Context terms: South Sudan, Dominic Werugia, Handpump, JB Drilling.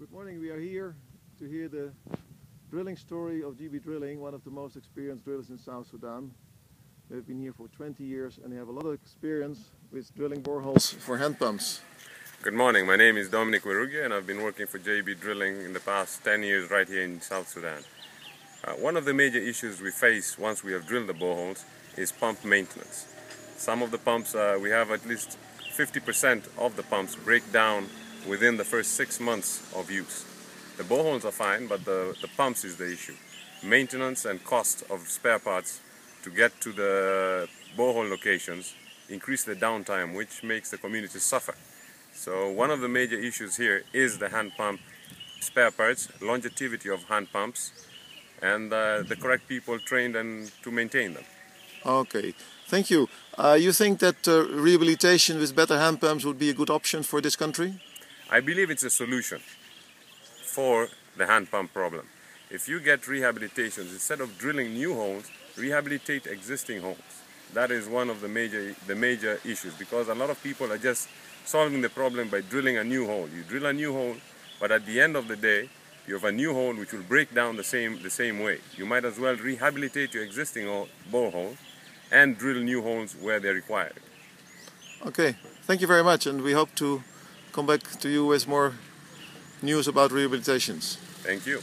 Good morning, we are here to hear the drilling story of JB Drilling, one of the most experienced drillers in South Sudan. They've been here for 20 years and they have a lot of experience with drilling boreholes for hand pumps. Good morning, my name is Dominic Werugia and I've been working for JB Drilling in the past 10 years right here in South Sudan. One of the major issues we face once we have drilled the boreholes is pump maintenance. Some of the pumps, we have at least 50% of the pumps break down within the first 6 months of use. The boreholes are fine, but the pumps is the issue. Maintenance and cost of spare parts to get to the borehole locations increase the downtime, which makes the community suffer. So one of the major issues here is the hand pump spare parts, longevity of hand pumps, and the correct people trained and to maintain them. Okay, thank you. You think that rehabilitation with better hand pumps would be a good option for this country? I believe it's a solution for the hand pump problem. If you get rehabilitations, instead of drilling new holes, rehabilitate existing holes. That is one of the major issues, because a lot of people are just solving the problem by drilling a new hole. You drill a new hole, but at the end of the day, you have a new hole which will break down the same way. You might as well rehabilitate your existing borehole and drill new holes where they're required. Okay, thank you very much, and we hope to come back to you with more news about rehabilitations. Thank you.